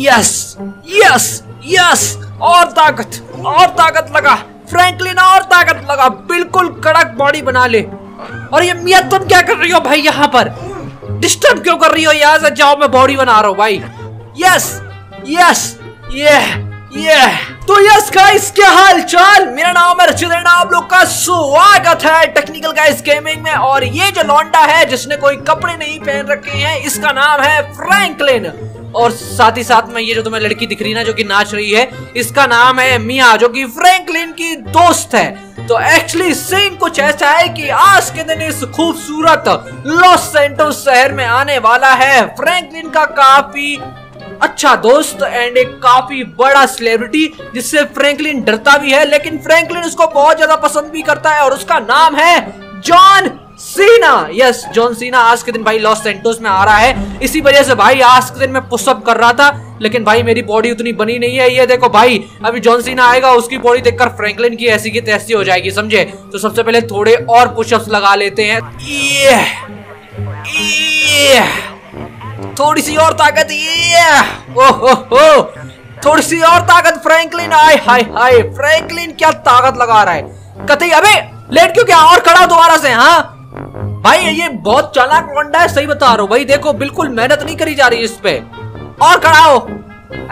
Yes yes yes, और ताकत लगा फ्रैंकलिन, और ताकत लगा, बिल्कुल कड़क बॉडी बना ले। और ये मिया तुम क्या कर रही हो भाई, यहाँ पर डिस्टर्ब क्यों कर रही हो, यहाँ से जाओ, मैं बॉडी बना रहा हूँ भाई। यस यस ये तो यस गाइस, क्या हाल चाल, मेरा नाम है रचित, आप लोग का स्वागत है टेक्निकल गाइस गेमिंग में। और ये जो लौंडा है जिसने कोई कपड़े नहीं पहन रखे हैं, इसका नाम है फ्रैंकलिन। और साथ ही साथ में ये जो तुम्हें लड़की दिख रही है ना, जो कि नाच रही है, इसका नाम है मिया, जो कि फ्रैंकलिन की दोस्त है। तो एक्चुअली सीन कुछ ऐसा है कि आज के दिन इस खूबसूरत लॉस सैंटोस शहर में आने वाला है फ्रैंकलिन का काफी अच्छा दोस्त एंड एक काफी बड़ा सेलिब्रिटी, जिससे फ्रैंकलिन डरता भी है, लेकिन फ्रैंकलिन उसको बहुत ज्यादा पसंद भी करता है, और उसका नाम है John Cena. Yes, John Cena आज के दिन भाई लॉस सैंटोस में आ रहा है। इसी वजह से भाई आज के दिन मैं पुशअप कर रहा था, लेकिन भाई मेरी बॉडी उतनी बनी नहीं है। ये देखो भाई, अभी जॉन सीना आएगा, उसकी बॉडी देखकर फ्रैंकलिन की ऐसी की तैसी हो जाएगी, समझे। तो सबसे पहले थोड़े और पुशअप्स लगा लेते हैं, थोड़ी सी और ताकत, ओहो, थोड़ी सी और ताकत फ्रैंकलिन, आए हाय हाय, फ्रैंकलिन क्या ताकत लगा रहा है कतई। अबे लेट क्यों क्या, और खड़ा दोबारा से। हाँ भाई ये बहुत चालाक लौंडा है, सही बता रहा हूँ भाई, देखो बिल्कुल मेहनत नहीं करी जा रही इस पे। और खड़ा हो,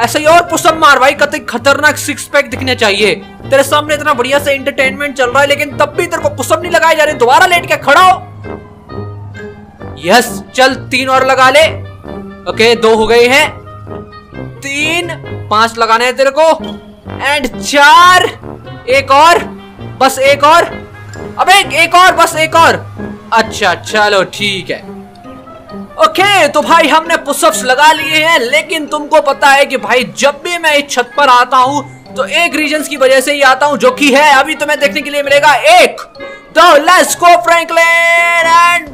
ऐसे ही और पुशअप मार भाई, कतई खतरनाक सिक्स पैक दिखने चाहिए तेरे सामने। इतना बढ़िया से एंटरटेनमेंट चल रहा है, लेकिन तब भी तेरे को पुशअप नहीं लगाए जा रहे। दोबारा लेट के खड़ा हो, यस चल, तीन और लगा ले। ओके दो हो गए हैं, तीन, पांच लगाने हैं तेरे को, एंड चार, एक और, बस एक और, अबे एक और, बस एक और, अच्छा चलो ठीक है। ओके तो भाई हमने पुशअप्स लगा लिए हैं, लेकिन तुमको पता है कि भाई जब भी मैं इस छत पर आता हूं तो एक रीजन की वजह से ही आता हूं, जो कि है अभी तुम्हें देखने के लिए मिलेगा। एक दो, let's go Franklin and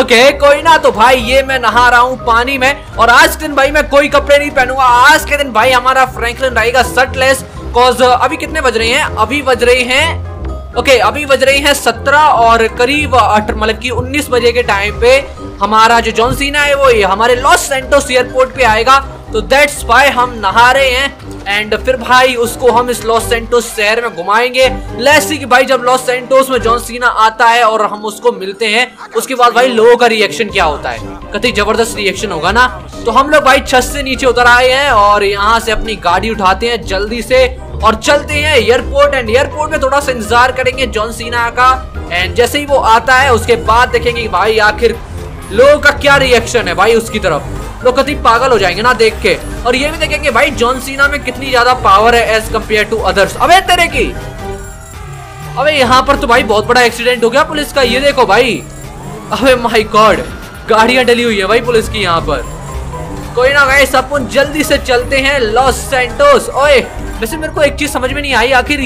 okay कोई ना। तो भाई ये मैं नहा रहा हूँ पानी में, और आज के दिन भाई मैं कोई कपड़े नहीं पहनूंगा। आज के दिन भाई हमारा फ्रैंकलिन रहेगा शर्टलेस, कॉज अभी कितने बज रहे हैं, अभी बज रहे हैं, ओके अभी बज रहे हैं 17, और करीब मतलब की 19 बजे के टाइम पे हमारा जो जॉन सीना है वो हमारे लॉस सैंटोस एयरपोर्ट पे आएगा। तो दैट्स वाई हम नहा रहे हैं, एंड फिर भाई उसको हम इस लॉस सैंटोस शहर में घुमाएंगे। लेट्स सी कि भाई जब लॉस सैंटोस में जॉन सीना आता है और हम उसको मिलते हैं, उसके बाद भाई लोगों का रिएक्शन क्या होता है, कतई जबरदस्त रिएक्शन होगा ना। तो हम लोग भाई छत से नीचे उतर आए हैं, और यहाँ से अपनी गाड़ी उठाते हैं जल्दी से और चलते हैं एयरपोर्ट। एंड एयरपोर्ट में थोड़ा सा इंतजार करेंगे जॉन सीना का, एंड जैसे ही वो आता है उसके बाद देखेंगे कि भाई आखिर लोगों का क्या रिएक्शन है भाई उसकी तरफ। लोग कतई पागल हो जाएंगे ना देख के, और ये भी देखेंगे भाई जॉन सीना में कितनी ज्यादा पावर है एज कम्पेयर टू अदर्स। अबे तेरे की, अबे यहाँ पर तो भाई बहुत बड़ा एक्सीडेंट हो गया पुलिस का, ये देखो भाई, अबे माय गॉड, गाड़ियां डली हुई है भाई पुलिस की यहाँ पर। कोई ना भाई, सब जल्दी से चलते हैं लॉस सैंटोस। ओए वैसे मेरे को एक चीज समझ में नहीं आई, आखिर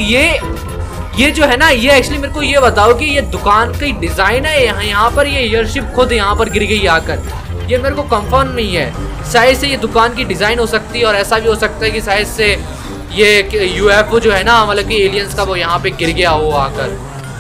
ये जो है ना, ये एक्चुअली मेरे को ये बताओ कि ये दुकान की डिजाइन है यहाँ पर, ये एयरशिप खुद यहाँ पर गिर गई आकर, ये मेरे को कंफर्म नहीं है। शायद से ये दुकान की डिज़ाइन हो सकती है, और ऐसा भी हो सकता है कि शायद से ये यूएफओ जो है ना, मतलब कि एलियंस का, वो यहाँ पे गिर गया हो आकर।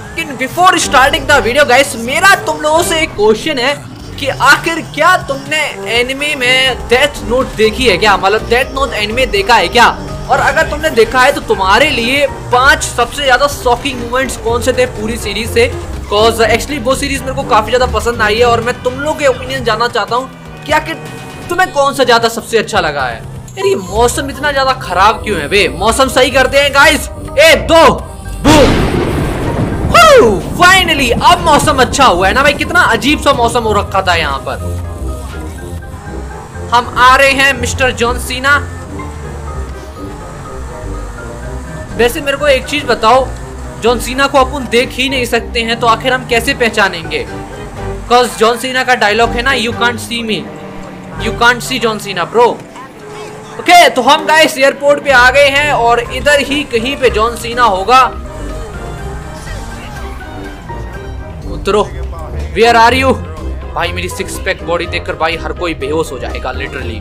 लेकिन before starting the video guys, मेरा तुम लोगों से एक क्वेश्चन है कि आखिर क्या तुमने एनिमे में डेथ नोट देखी है क्या, मतलब डेथ नोट एनिमे देखा है क्या, और अगर तुमने देखा है तो तुम्हारे लिए 5 सबसे ज़्यादा शॉकिंग मोमेंट्स कौन से थे पूरी सीरीज से। बिकॉज एक्चुअली वो सीरीज मेरे को काफ़ी ज़्यादा पसंद आई है, और मैं तुम लोग के ओपिनियन जानना चाहता हूँ कि आखिर तुम्हें कौन सा ज़्यादा सबसे अच्छा लगा है। यार ये मौसम इतना ज़्यादा खराब क्यों है बे, मौसम सही करते हैं गाइस। 1 2 बूम, फाइनली अब मौसम अच्छा हुआ है ना भाई, कितना अजीब सा मौसम हो रखा था यहाँ पर। हम आ रहे हैं मिस्टर जॉन सीना। वैसे मेरे को एक चीज़ बताओ, जॉन सीना को अपन देख ही नहीं सकते हैं तो आखिर हम कैसे पहचानेंगे, बिकॉज जॉन सीना का डायलॉग है ना, you can't see me, you can't see John Cena bro. Okay तो हम गाइस एयरपोर्ट पे आ गए हैं, और इधर ही कहीं पे जॉन सीना होगा। उतरो, वेयर आर यू। भाई मेरी सिक्स पैक बॉडी देखकर भाई हर कोई बेहोश हो जाएगा literally.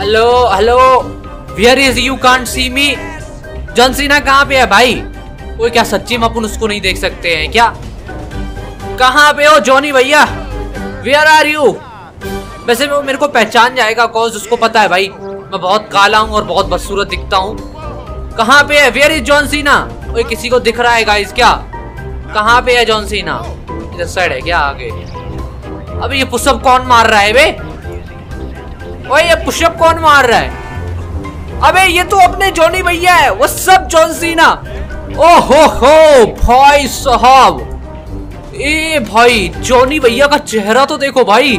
Hello hello, where is you can't see me, John Cena कहाँ पे है भाई। कोई क्या सच्ची में अपन उसको नहीं देख सकते हैं क्या। कहाँ पे हो जॉनी भैया, वेयर आर यू। वैसे वो मेरे को पहचान जाएगा कॉज उसको पता है भाई मैं बहुत काला हूँ और बहुत बदसूरत दिखता हूँ। कहाँ पे है, वेयर इज जॉन सीना। ओए किसी को दिख रहा है गाइस क्या, कहाँ पे है जॉन सीना? इधर साइड है क्या आगे? अबे ये पुशअप कौन मार रहा है बे? ओए ये पुशअप कौन मार रहा है? अबे ये तो अपने जॉनी भैया है। व्हाट्स अप जॉन सीना। ओहो हो भाई साहब, ए भाई जॉनी भैया का चेहरा तो देखो भाई,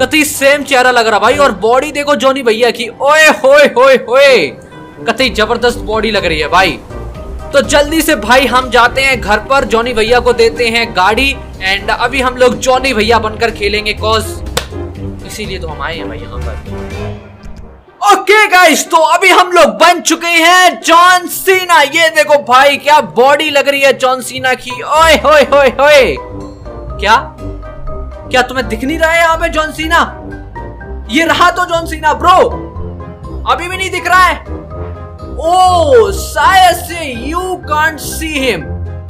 कतई सेम चेहरा लग रहा भाई, और बॉडी देखो जॉनी भैया की, ओए होए होए होए कतई जबरदस्त बॉडी लग रही है भाई। तो जल्दी से भाई हम जाते हैं घर पर, जॉनी भैया को देते हैं गाड़ी, एंड अभी हम लोग जॉनी भैया बनकर खेलेंगे कॉज इसीलिए तो हम आए हैं भाई यहाँ पर। ओके गाइस तो अभी हम लोग बन चुके हैं जॉन सीना। ये देखो भाई क्या बॉडी लग रही है जॉन सीना की, ओए होए होए होए। क्या क्या तुम्हें दिख नहीं रहा है यहाँ पे जॉन सीना? ये रहा तो जॉन सीना ब्रो, अभी भी नहीं दिख रहा है। ओ शायद से you can't see him,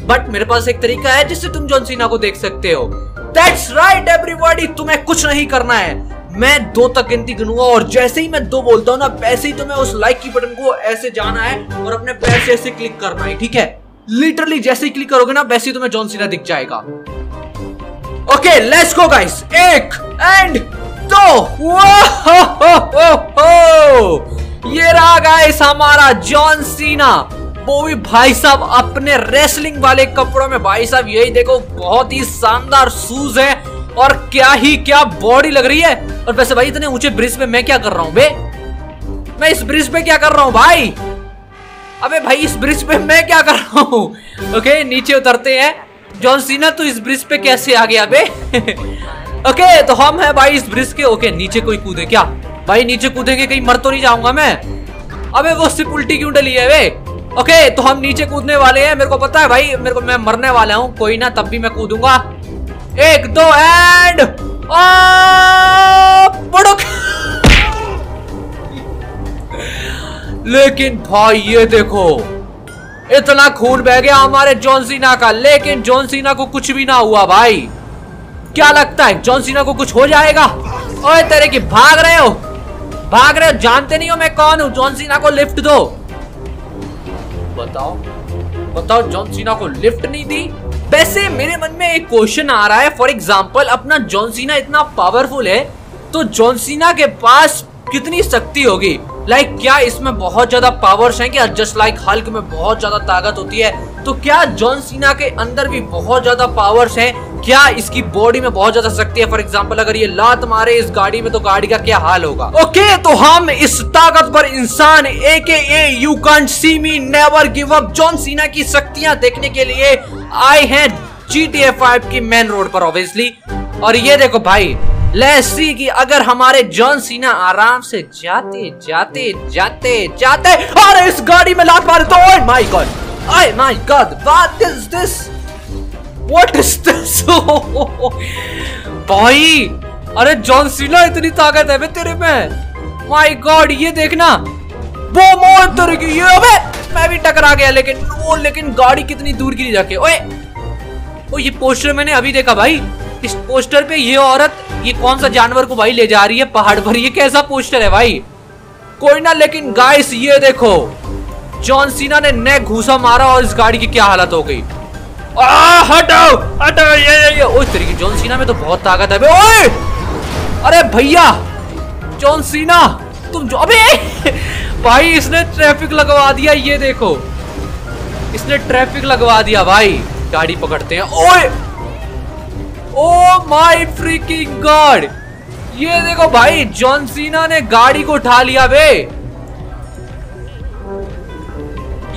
but मेरे पास एक तरीका है जिससे तुम जॉन सीना को देख सकते हो। दैट्स राइट एवरीबॉडी, तुम्हें कुछ नहीं करना है, मैं 2 तक गिनती गिनूंगा और जैसे ही मैं 2 बोलता हूँ ना वैसे ही तुम्हें उस लाइक की बटन को ऐसे जाना है और अपने पैर से ऐसे क्लिक करना है, ठीक है? लिटरली जैसे ही क्लिक करोगे ना वैसे ही तुम्हें जॉन सीना दिख जाएगा। Okay let's go guys, 1 and 2। ये रहा गाइस हमारा जॉन सीना, वो भी भाई साहब अपने रेसलिंग वाले कपड़ों में। भाई साहब यही देखो बहुत ही शानदार शूज है और क्या ही क्या बॉडी लग रही है। और वैसे भाई इतने ऊंचे ब्रिज पे मैं क्या कर रहा हूँ बे, मैं इस ब्रिज पे क्या कर रहा हूँ भाई? अबे भाई इस ब्रिज पे मैं क्या कर रहा हूँ? ओके नीचे उतरते हैं। जॉन सीना तो इस ब्रिज पे कैसे आ गया बे? ओके तो हम है भाई इस ब्रिज के। ओके नीचे कोई कूदे क्या भाई, नीचे कूदेंगे कहीं मर तो नहीं जाऊंगा मैं? अबे वो सिर्फ उल्टी क्यों डली है वे? ओके तो हम नीचे कूदने वाले हैं, मेरे को पता है भाई, मेरे को मैं मरने वाला हूँ, कोई ना तब भी मैं कूदूंगा। 1 2 एंड बुड़क। लेकिन भाई ये देखो इतना खून बह गया हमारे जॉन सीना का, लेकिन जॉन सीना को कुछ भी ना हुआ भाई। क्या लगता है जॉन सीना को कुछ हो जाएगा? ओए तेरे की भाग रहे हो, भाग रहे हो, जानते नहीं हो मैं कौन हूँ? जॉन सीना को लिफ्ट दो। बताओ बताओ जॉन सीना को लिफ्ट नहीं दी। वैसे मेरे मन में एक क्वेश्चन आ रहा है, फॉर एग्जांपल अपना जॉन सीना इतना पावरफुल है तो जॉन सीना के पास कितनी शक्ति होगी? लाइक क्या इसमें बहुत ज्यादा पावर्स हैं क्या? जस्ट लाइक हल्क में बहुत ज्यादा ताकत होती है, तो क्या जॉन सीना के अंदर भी बहुत ज्यादा पावर्स हैं क्या? इसकी बॉडी में बहुत ज्यादा शक्ति है, फॉर एग्जांपल अगर ये लात मारे इस गाड़ी में तो गाड़ी का क्या हाल होगा? ओके तो हम इस ताकतवर इंसान AKA you can't see me never give up John Cena की शक्तियां देखने के लिए आए हैं GTA 5 की मेन रोड पर ऑब्वियसली। और ये देखो भाई लेट्स सी कि अगर हमारे जॉन सीना आराम से जाते जाते जाते जाते और इस गाड़ी में लात मारे तो oh my God, oh my God, what is this, What is this? भाई अरे जॉन सीना इतनी ताकत है बे तेरे में, माय गॉड। ये देखना वो मोड़ तेरे की, ये अबे मैं भी टकरा गया, लेकिन वो लेकिन गाड़ी कितनी दूर गिरी जाके। ओए ओ ये पोस्टर मैंने अभी देखा भाई, इस पोस्टर पे ये औरत ये कौन सा जानवर को भाई ले जा रही है पहाड़ पर? ये कैसा पोस्टर है भाई? कोई ना, लेकिन गाइस ये देखो जॉन सीना ने नेक घूसा मारा और इस गाड़ी की क्या हालत हो गई। हटाओ हटाओ ये उस तरीके। जॉन सीना में तो बहुत ताकत है बे। ओए अरे भैया जॉन सीना तुम जो, अबे भाई इसने ट्रैफिक लगवा दिया, ये देखो इसने ट्रैफिक लगवा दिया भाई। गाड़ी पकड़ते हैं। ओए ओ माय फ्रीकिंग गॉड, ये देखो भाई जॉन सीना ने गाड़ी को उठा लिया बे।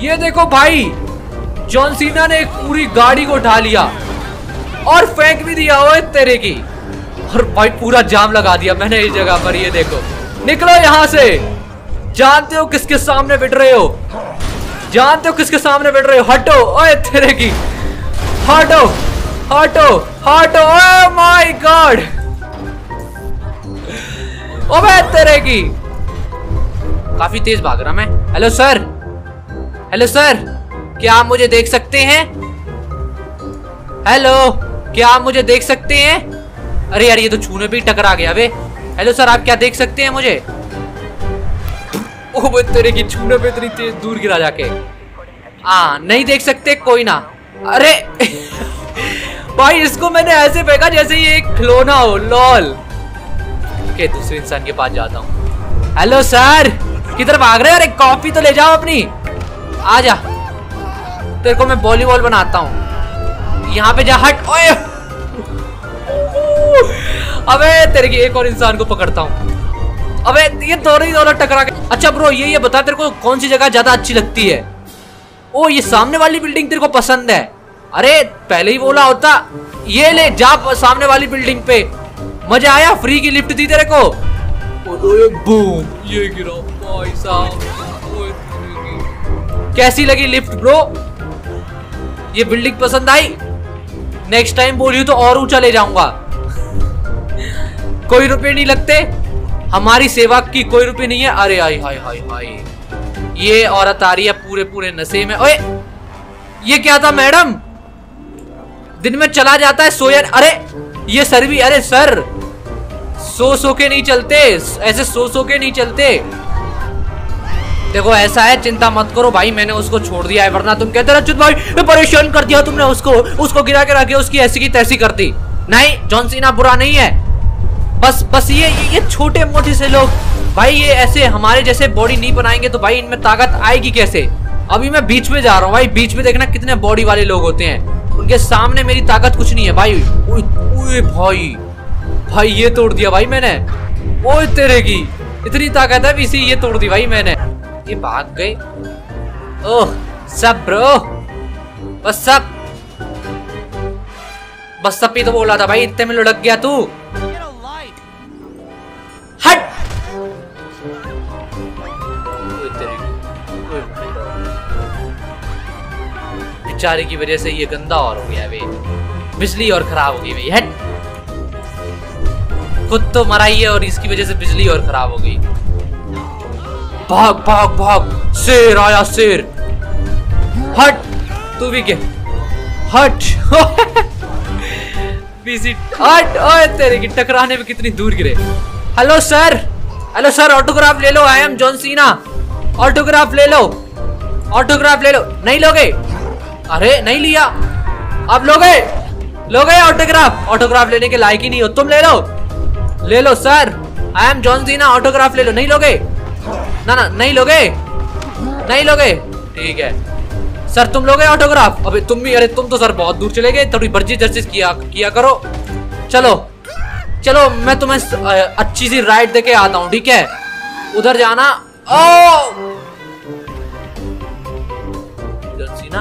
ये देखो भाई जॉन सीना ने एक पूरी गाड़ी को उठा लिया और फेंक भी दिया ओए तेरे की। और भाई पूरा जाम लगा दिया मैंने इस जगह पर। ये देखो निकलो यहाँ से, जानते हो किसके सामने बैठ रहे हो? जानते हो किसके सामने बैठ रहे हो? हटो ओए तेरे की, हटो हटो हटो। ओह माय गॉड ओए तेरे की, काफी तेज भाग रहा मैं। हेलो सर, हेलो सर, क्या आप मुझे देख सकते हैं? हेलो क्या आप मुझे देख सकते हैं? अरे यार ये तो छूने पे ही टकरा गया बे। हेलो सर, आप क्या देख सकते हैं मुझे? ओह तेरे की छूने पे इतनी तेज दूर गिरा जाके। हाँ नहीं देख सकते, कोई ना। अरे भाई इसको मैंने ऐसे फेंका जैसे ये एक खिलौना हो। लॉल। ओके दूसरे इंसान के पास जाता हूँ। हेलो सर, किधर भाग रहे हो? अरे कॉफी तो ले जाओ अपनी। आ जा, तेरे को मैं वॉलीबॉल बनाता हूँ। यहाँ पे जा, हट। ओए अबे तेरे की एक और इंसान को पकड़ता हूँ। अबे ये दोनों ही दोनों टकरा के। अच्छा ब्रो ये बता तेरे को कौन सी जगह ज्यादा अच्छी लगती है? ओ ये सामने वाली बिल्डिंग तेरे को पसंद है? अरे पहले ही बोला होता। ये ले जा सामने वाली बिल्डिंग पे। मजा आया, फ्री की लिफ्ट दी तेरे को। ओए बूम, ये गिरा भाई साहब। कैसी लगी लिफ्ट ब्रो? ये बिल्डिंग पसंद आई? नेक्स्ट टाइम बोलियो तो और ऊंचा ले जाऊंगा। कोई रुपये नहीं लगते, हमारी सेवा की कोई रुपये नहीं है। अरे हाय हाय हाय हाय, ये औरत आ रही है पूरे पूरे नशे में। ओए ये क्या था मैडम? दिन में चला जाता है सोयर। अरे ये सर भी, अरे सर सो के नहीं चलते, ऐसे सो के नहीं चलते। देखो ऐसा है, चिंता मत करो भाई, मैंने उसको छोड़ दिया है, वरना तुम कहते रचित भाई परेशान कर दिया तुमने उसको गिरा के रखे, उसकी ऐसी की तैसी कर दी। नहीं जॉन सीना बुरा नहीं है, बस ये छोटे मोटे से लोग भाई, ये ऐसे हमारे जैसे बॉडी नहीं बनाएंगे तो भाई इनमें ताकत आएगी कैसे? अभी मैं बीच में जा रहा हूँ भाई, बीच में देखना कितने बॉडी वाले लोग होते हैं, उनके सामने मेरी ताकत कुछ नहीं है भाई। ओए ओए भाई भाई ये तोड़ दिया भाई मैंने। ओए तेरे की इतनी ताकत है इसी, ये तोड़ दी भाई मैंने। ये भाग गए। ओह सब ब्रो, बस सब ही तो बोला था भाई, इतने में लुढ़क गया तू। बेचारे की वजह से ये गंदा और हो गया भाई, बिजली और खराब हो गई भाई। हट, खुद तो मरा ही है और इसकी वजह से बिजली और खराब हो गई। भाग भाग भाग, शेर आया शेर। हट तू भी क्या, हट हट। ओए तेरे की टकराने में कितनी दूर गिरे। Hello sir, hello sir autograph ले लो, I am John Cena, autograph ले लो, ऑटोग्राफ ले लो। नहीं लोगे? अरे नहीं लिया। अब लोगे ऑटोग्राफ? ऑटोग्राफ लेने के लायक ही नहीं हो तुम, ले लो sir, I am John Cena, autograph ले लो। नहीं लोगे? ना ना नहीं लोगे, नहीं लोगे, ठीक है सर तुम लोगे ऑटोग्राफ? अबे तुम भी, अरे तुम तो सर बहुत दूर चले गए, थोड़ी बर्जी जर्जिस किया करो। चलो चलो मैं तुम्हें अच्छी सी राइड देके आता हूँ, ठीक है? उधर जाना। ओ John Cena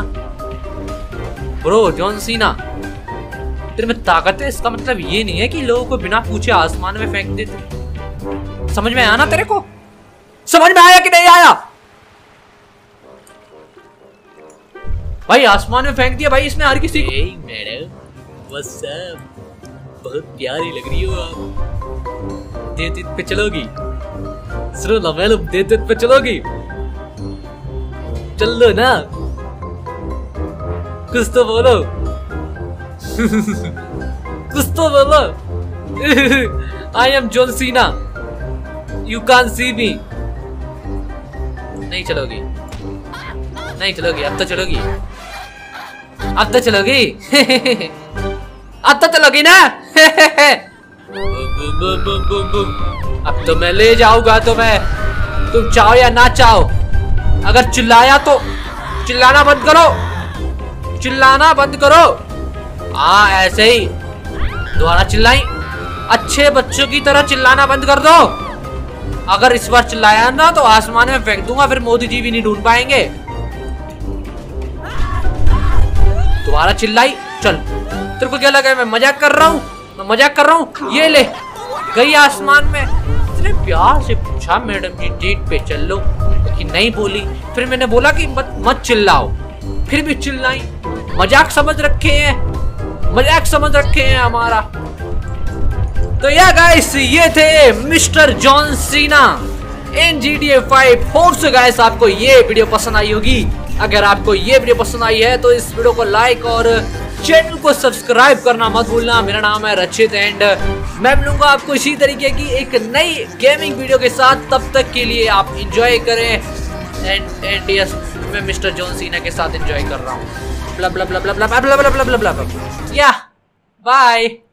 bro, John Cena तेरे में ताकत है, इसका मतलब ये नहीं है कि लोगों को बिना पूछे आसमान में फेंक देते। समझ में आया ना तेरे को? समझ में आया कि नहीं आया? भाई आसमान में फेंक दिया भाई इसने हर किसी को। मैडम बहुत प्यारी लग रही हो आप, देते पे चलोगी? देते पे चलोगी? चल लो ना, कुछ तो बोलो। कुछ तो बोलो। I am John Cena, you can see me. नहीं चलोगी, नहीं चलोगी, अब तो चलोगी, अब तो चलोगी। अब तो चलोगी ना? अब तो मैं ले जाऊंगा तुम्हें, तुम चाहो या ना चाहो। अगर चिल्लाया तो चिल्लाना बंद करो, चिल्लाना बंद करो। हाँ ऐसे ही दोबारा चिल्लाई, अच्छे बच्चों की तरह चिल्लाना बंद कर दो। अगर इस बार चिल्लाया ना तो आसमान में फेंक दूंगा, फिर मोदी जी भी नहीं ढूंढ पाएंगे। दोबारा चिल्लाई, चल तेरे को क्या लगा मैं मजाक कर रहा हूँ? मैं मजाक कर रहा हूँ। ये ले गई आसमान में। इतने प्यार से पूछा मैडम जी डेट पे चल लो, लेकिन नहीं बोली। फिर मैंने बोला कि मत चिल्लाओ, फिर भी चिल्लाई। मजाक समझ रखे हैं, मजाक समझ रखे हैं हमारा। तो या गाइस ये थे mister John Cena in GTA 5। Hope so guys आपको ये वीडियो पसंद आई होगी। अगर आपको ये वीडियो पसंद आई है तो इस वीडियो को लाइक और चैनल को सब्सक्राइब करना मत भूलना। मेरा नाम है रचित एंड मैं मिलूंगा आपको इसी तरीके की एक नई गेमिंग वीडियो के साथ। तब तक के लिए आप एंजॉय करें एंड यस, मैं मिस्टर जॉन सीना के साथ एंजॉय कर रहा हूँ। Blah blah blah blah blah blah blah blah blah blah. या बाय।